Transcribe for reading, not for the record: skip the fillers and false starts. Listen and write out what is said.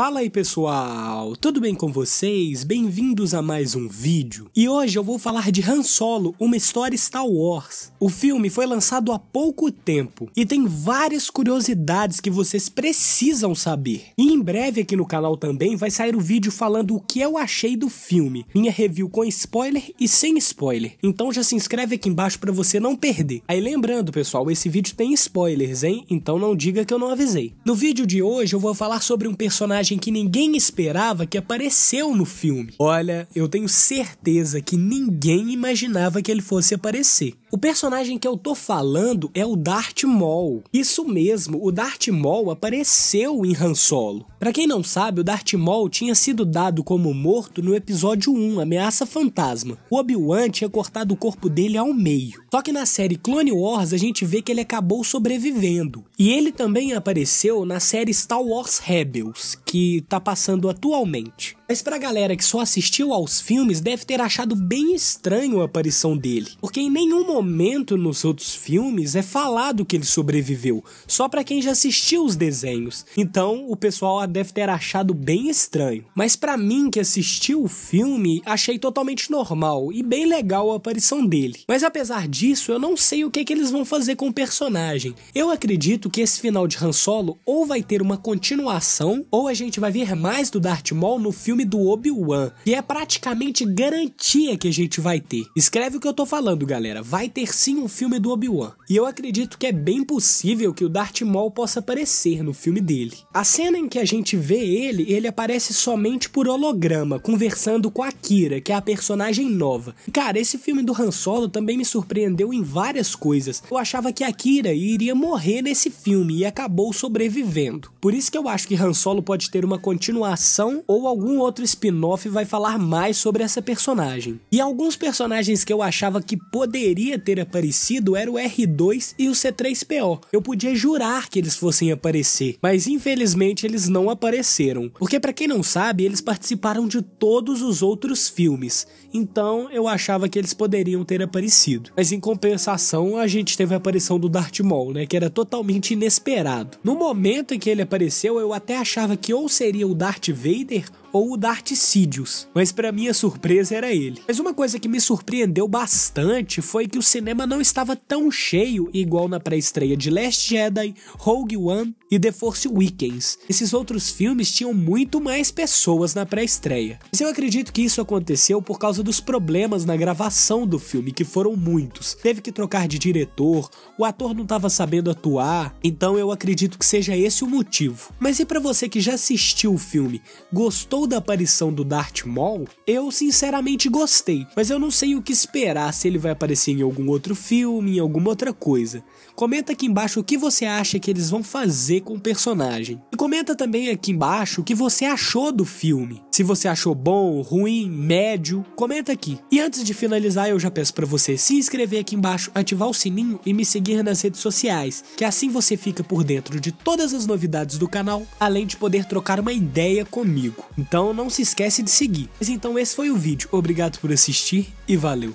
Fala aí pessoal, tudo bem com vocês? Bem-vindos a mais um vídeo. E hoje eu vou falar de Han Solo, uma história Star Wars. O filme foi lançado há pouco tempo e tem várias curiosidades que vocês precisam saber. E em breve aqui no canal também vai sair o vídeo falando o que eu achei do filme, minha review com spoiler e sem spoiler. Então já se inscreve aqui embaixo pra você não perder. Aí lembrando pessoal, esse vídeo tem spoilers, hein? Então não diga que eu não avisei. No vídeo de hoje eu vou falar sobre um personagem que ninguém esperava que apareceu no filme. Olha, eu tenho certeza que ninguém imaginava que ele fosse aparecer. O personagem que eu tô falando é o Darth Maul. Isso mesmo, o Darth Maul apareceu em Han Solo. Pra quem não sabe, o Darth Maul tinha sido dado como morto no episódio 1, Ameaça Fantasma. O Obi-Wan tinha cortado o corpo dele ao meio. Só que na série Clone Wars a gente vê que ele acabou sobrevivendo. E ele também apareceu na série Star Wars Rebels, que tá passando atualmente. Mas pra galera que só assistiu aos filmes, deve ter achado bem estranho a aparição dele. Porque em nenhum momento nos outros filmes é falado que ele sobreviveu, só pra quem já assistiu os desenhos. Então o pessoal deve ter achado bem estranho. Mas pra mim que assistiu o filme, achei totalmente normal e bem legal a aparição dele. Mas apesar disso, eu não sei o que é que eles vão fazer com o personagem. Eu acredito que esse final de Han Solo ou vai ter uma continuação, ou a gente vai ver mais do Darth Maul no filme do Obi-Wan, que é praticamente garantia que a gente vai ter. Escreve o que eu tô falando, galera. Vai ter sim um filme do Obi-Wan. E eu acredito que é bem possível que o Darth Maul possa aparecer no filme dele. A cena em que a gente vê ele aparece somente por holograma, conversando com a Kira, que é a personagem nova. Cara, esse filme do Han Solo também me surpreendeu em várias coisas. Eu achava que a Kira iria morrer nesse filme e acabou sobrevivendo. Por isso que eu acho que Han Solo pode ter uma continuação ou algum outro spin-off vai falar mais sobre essa personagem. E alguns personagens que eu achava que poderia ter aparecido era o R2 e o C3PO. Eu podia jurar que eles fossem aparecer, mas infelizmente eles não apareceram. Porque pra quem não sabe, eles participaram de todos os outros filmes. Então eu achava que eles poderiam ter aparecido. Mas em compensação, a gente teve a aparição do Darth Maul, né? Que era totalmente inesperado. No momento em que ele apareceu, eu até achava que ou seria o Darth Vader ou o Darth Sidious, mas pra minha surpresa era ele. Mas uma coisa que me surpreendeu bastante foi que o cinema não estava tão cheio igual na pré-estreia de Last Jedi, Rogue One e The Force Awakens. Esses outros filmes tinham muito mais pessoas na pré-estreia. Mas eu acredito que isso aconteceu por causa dos problemas na gravação do filme, que foram muitos. Teve que trocar de diretor, o ator não estava sabendo atuar, então eu acredito que seja esse o motivo. Mas e pra você que já assistiu o filme, gostou da aparição do Darth Maul? Eu sinceramente gostei, mas eu não sei o que esperar, se ele vai aparecer em algum outro filme, em alguma outra coisa. Comenta aqui embaixo o que você acha que eles vão fazer com o personagem. E comenta também aqui embaixo o que você achou do filme. Se você achou bom, ruim, médio, comenta aqui. E antes de finalizar, eu já peço pra você se inscrever aqui embaixo, ativar o sininho e me seguir nas redes sociais, que assim você fica por dentro de todas as novidades do canal, além de poder trocar uma ideia comigo. Então não se esquece de seguir. Mas então esse foi o vídeo. Obrigado por assistir e valeu!